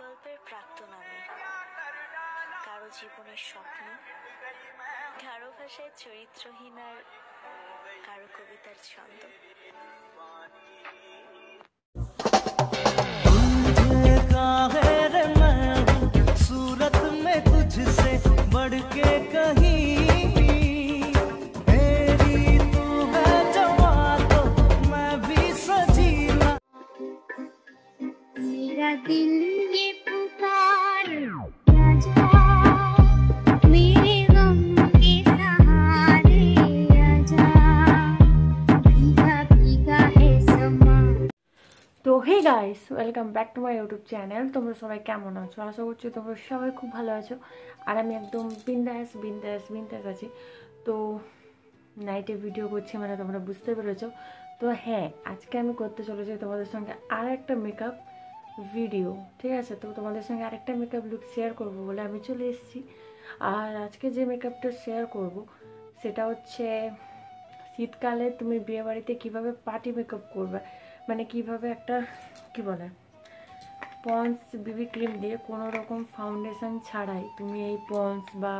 গল্পের প্রাক্তন আমি, কারো জীবনের স্বপ্ন, কারো ভাষায় চরিত্রহীন, আর কারো কবিতার ছন্দ। তো hey guys, welcome back to my YouTube channel. তোমরা সবাই কেমন আছো? আশা করছি তোমরা সবাই খুব ভালো আছো, আর আমি একদম বিন্দাস আছি। তো নাইটে ভিডিও করছি, মানে তোমরা বুঝতে পেরেছো। তো হ্যাঁ, আজকে আমি করতে চলেছি তোমাদের সঙ্গে আর একটা মেকআপ ভিডিও, ঠিক আছে? তো তোমাদের সঙ্গে আরেকটা মেকআপ লুক শেয়ার করব বলে আমি চলে এসেছি। আর আজকে যে মেকআপটা শেয়ার করব সেটা হচ্ছে শীতকালে তুমি বিয়েবাড়িতে কীভাবে পার্টি মেকআপ করবে, মানে কিভাবে একটা কি বলে পন্ডস বিবি ক্রিম দিয়ে কোনো রকম ফাউন্ডেশন ছাড়াই তুমি এই পন্ডস বা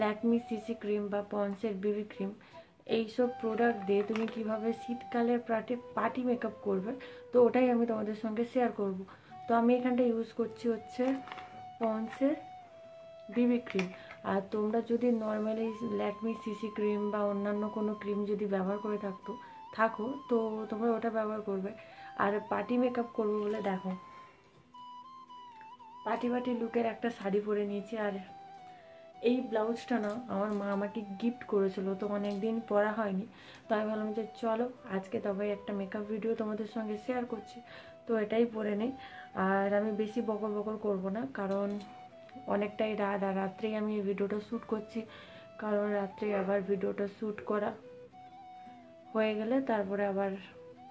ল্যাকমি সিসি ক্রিম বা পন্ডসের বিবি ক্রিম, এইসব প্রোডাক্ট দিয়ে তুমি কিভাবে শীতকালে পার্টি মেকআপ করবে, তো ওটাই আমি তোমাদের সঙ্গে শেয়ার করব। তো আমি এখানটা ইউজ করছি হচ্ছে পন্ডসের বিবি ক্রিম। আর তোমরা যদি নর্মালি ল্যাকমি সিসি ক্রিম বা অন্যান্য কোনো ক্রিম যদি ব্যবহার করে থাকো তো তোমরা ওটা ব্যবহার করবে। আর পার্টি মেকআপ করবো বলে দেখো পার্টি লুকের একটা শাড়ি পরে নিয়েছি। আর এই ব্লাউজটা না আমার মা আমাকে গিফট করেছিল, তো অনেকদিন পরা হয়নি, তো আমি ভাবলাম যে চলো আজকে তবে একটা মেকআপ ভিডিও তোমাদের সঙ্গে শেয়ার করছি, তো এটাই পরে নেই। আর আমি বেশি বকর করব না, কারণ অনেকটাই রাত, আর রাত্রেই আমি এই ভিডিওটা শ্যুট করছি, কারণ রাত্রে আবার ভিডিওটা শ্যুট করা হয়ে গেলে তারপরে আবার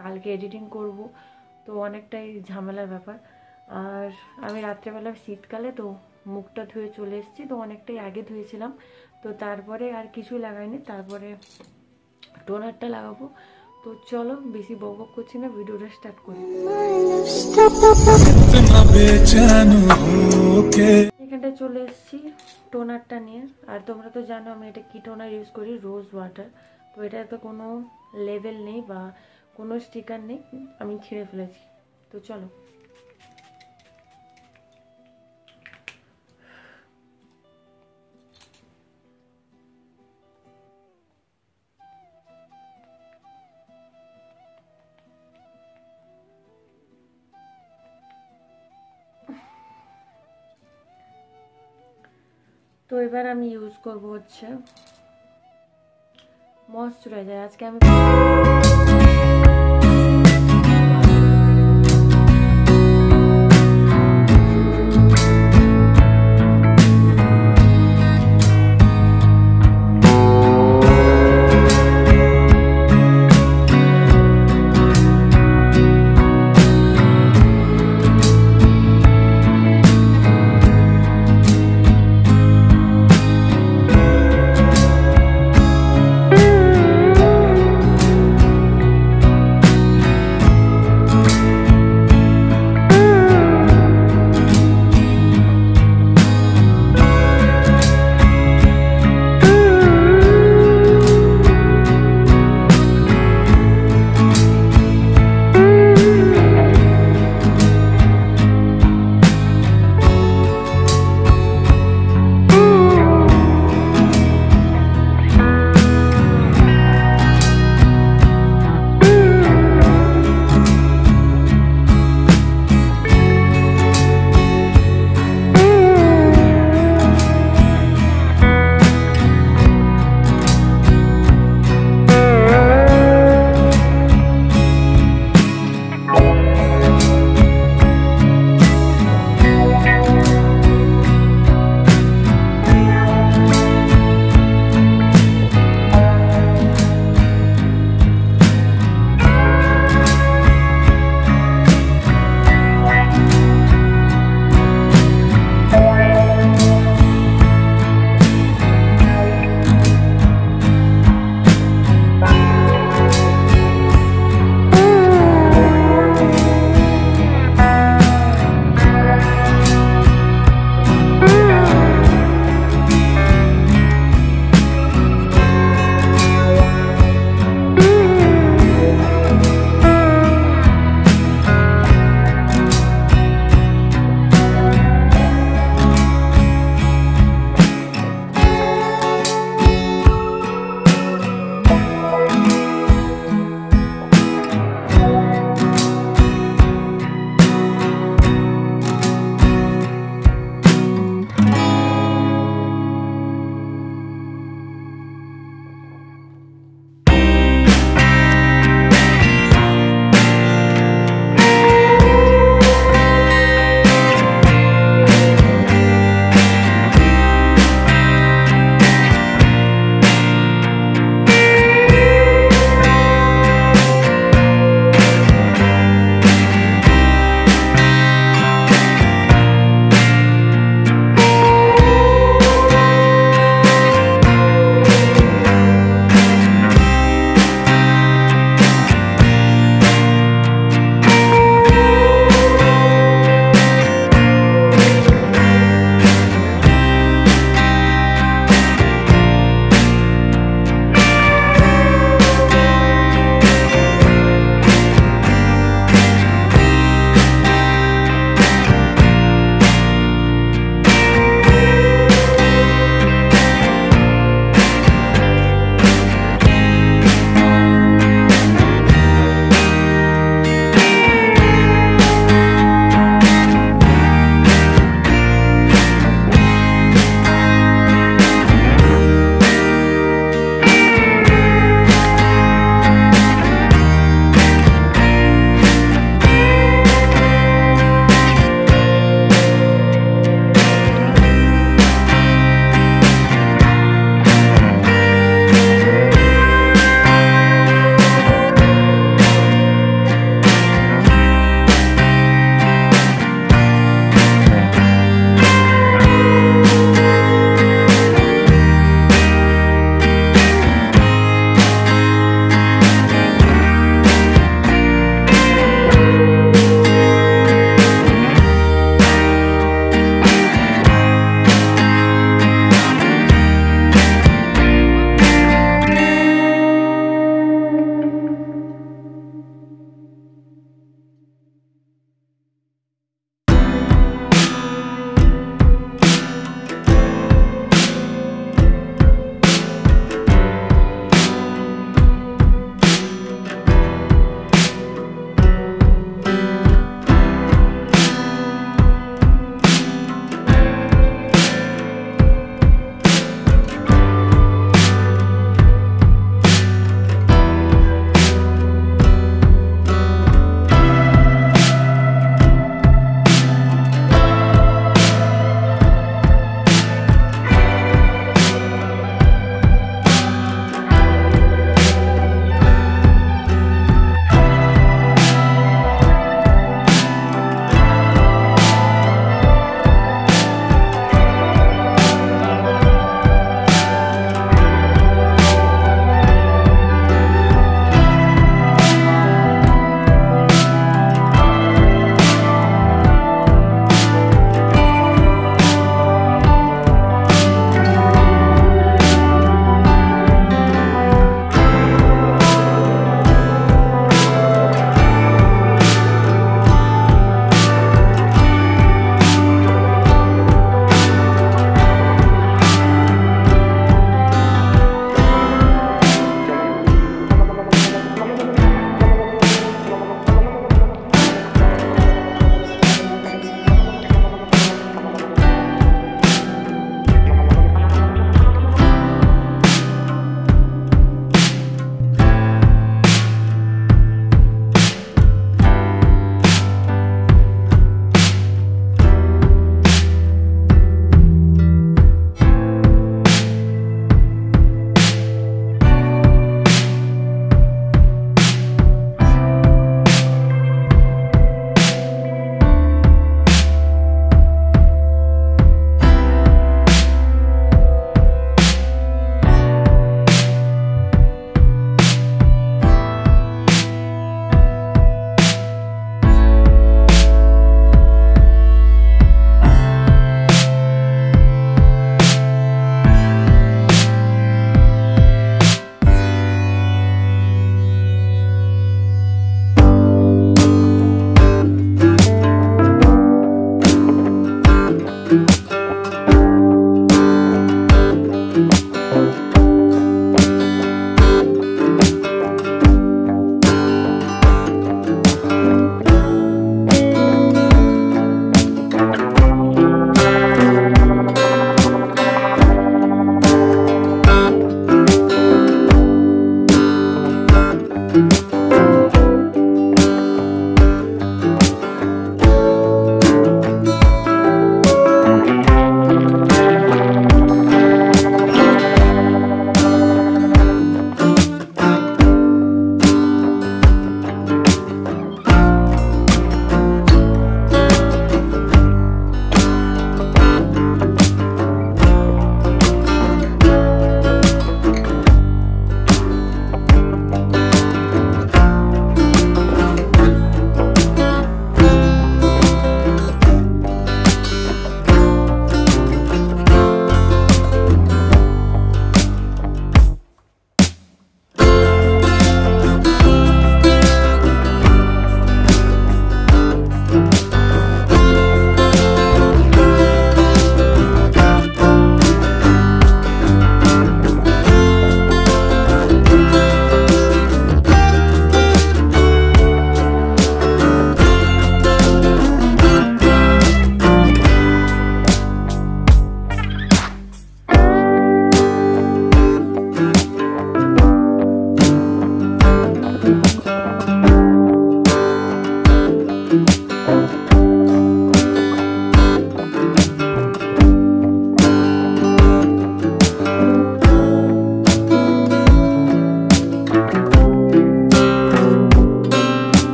কালকে এডিটিং করব, তো অনেকটাই ঝামেলার ব্যাপার। আর আমি রাত্রেবেলা শীতকালে তো মুখটা ধুয়ে চলে এসেছি, তো অনেকটাই আগে ধুয়েছিলাম, তো তারপরে আর কিছু লাগাইনি, তারপরে টোনারটা লাগাবো। তো চলো বেশি বকবক করছি না, ভিডিওটা স্টার্ট করি। এখানটা চলে এসেছি টোনারটা নিয়ে। আর তোমরা তো জানো আমি এটা কি টোনার ইউজ করি, রোজ ওয়াটার। তো এটাতে কোনো লেভেল নেই বা কোনো স্টিকার নেই, আমি ছিঁড়ে ফেলেছি। তো চলো তো এবার আমি ইউজ করব হচ্ছে ময়শ্চারাইজার। আজকে আমি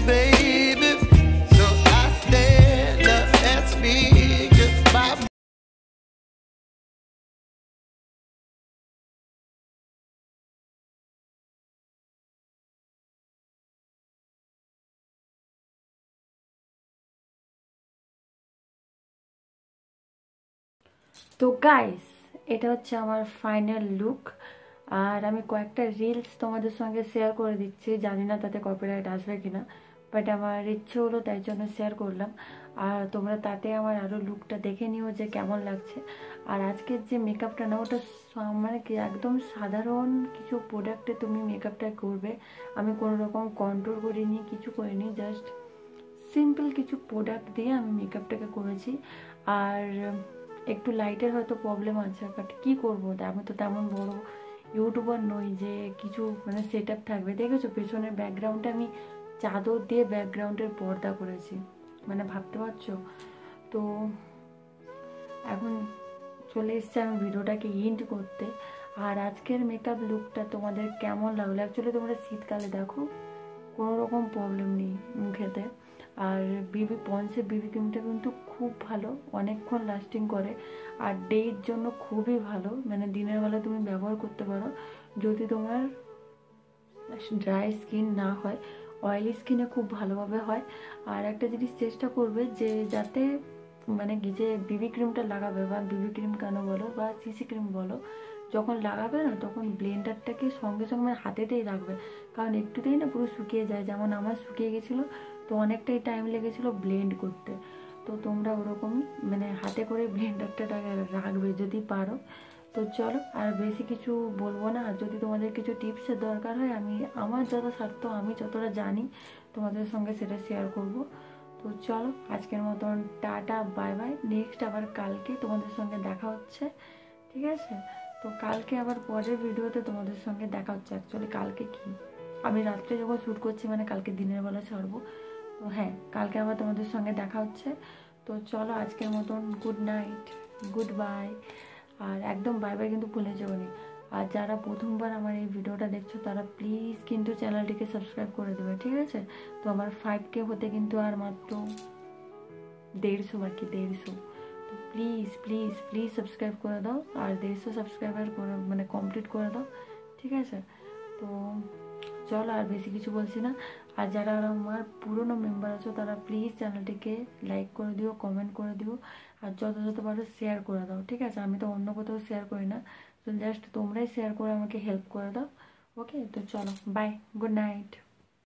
you, baby. So I stand up and speak my So guys, এটা হচ্ছে আমার ফাইনাল লুক আর আমি কয়েকটা রিলস তোমাদের সঙ্গে শেয়ার করে দিচ্ছি জানি না তাতে কপিরাইট আসবে কিনা বাট আমার ইচ্ছে হলো তাই জন্য শেয়ার করলাম আর তোমরা তাতে আমার আরো লুকটা দেখে নিও যে কেমন লাগছে আর আজকে যে মেকআপটা নাও ওটা মানে কি একদম সাধারণ কিছু প্রোডাক্টে তুমি মেকআপটা করবে আমি কোনো রকম কন্ট্রোল করিনি কিছু করিনি জাস্ট সিম্পল কিছু প্রোডাক্ট দিয়ে আমি মেকআপটাকে করেছি আর একটু লাইটের হয়তো প্রবলেম আছে বাট কি করব আমি তো তেমন বড় ইউটিউবার নই যে কিছু মানে সেটআপ থাকবে দেখেছো পেছনের ব্যাকগ্রাউন্ডে আমি চাদর দিয়ে ব্যাকগ্রাউন্ডের পর্দা করেছি মানে ভাবতে পারছো তো এখন চলে এসেছি আমি ভিডিওটাকে এন্ড করতে আর আজকের মেকআপ লুকটা তোমাদের কেমন লাগলো एक्चुअली তোমরা শীতকালে দেখো কোনো রকম প্রবলেম নেই মুখেতে আর বিবি পন্ডসের বিবি ক্রিমটা কিন্তু খুব ভালো অনেকক্ষণ লাস্টিং করে আর ডের জন্য খুবই ভালো মানে দিনের বেলা তুমি ব্যবহার করতে পারো যদি তোমার ড্রাই স্কিন না হয় অয়েলি স্কিনে খুব ভালোভাবে হয় আর একটা জিনিস চেষ্টা করবে যে যাতে মানে যে বিবি ক্রিমটা লাগাবে বা বিবি ক্রিম কেন বলো বা সিসি ক্রিম বলো যখন লাগাবে না তখন ব্লেন্ডারটাকে সঙ্গে সঙ্গে হাতেতেই রাখবে কারণ একটুতেই না পুরো শুকিয়ে যায় যেমন আমার শুকিয়ে গিয়েছিল তো অনেকটাই টাইম লেগেছিল ব্লেন্ড করতে তো তোমরা ওরকমই মানে হাতে করে ব্লেন্ডারটাকে রাখবে যদি পারো তো চলো আর বেশি কিছু বলবো না আর যদি তোমাদের কিছু টিপসের দরকার হয় আমি আমার যতটা সাধ্য আমি যতটা জানি তোমাদের সঙ্গে সেটা শেয়ার করব তো চলো আজকের মতন টাটা বাই বাই নেক্সট আবার কালকে তোমাদের সঙ্গে দেখা হচ্ছে ঠিক আছে তো কালকে আবার পরের ভিডিওতে তোমাদের সঙ্গে দেখা হচ্ছে एक्चुअली কালকে কি আমি রাতে যখন শুট করছি মানে কালকে দিনের বেলা ছাড়বো তো হ্যাঁ কালকে আবার তোমাদের সঙ্গে দেখা হচ্ছে তো চলো আজকের মতন গুড নাইট গুড বাই আর একদম বাই বাই কিন্তু ভুলে যেও না আর যারা প্রথমবার আমার এই ভিডিওটা দেখছো তারা প্লিজ কিন্তু চ্যানেলটিকে সাবস্ক্রাইব করে দেবে ঠিক আছে তো আমার 5k হতে কিন্তু আর মাত্র 150 বাকি 150 তো প্লিজ প্লিজ প্লিজ সাবস্ক্রাইব করে দাও আর 150 সাবস্ক্রাইবার করে মানে কমপ্লিট করে দাও ঠিক আছে তো চলো আর বেশি কিছু বলছি না আর যারা আমার পুরনো মেম্বার আছো তারা প্লিজ চ্যানেলটিকে লাইক করে দিও কমেন্ট করে দিও আর যত পারো শেয়ার করে দাও ঠিক আছে আমি তো অন্য কোথাও শেয়ার করি না তো জাস্ট তোমরাই শেয়ার করে আমাকে হেল্প করে দাও ওকে তো চলো বাই গুড নাইট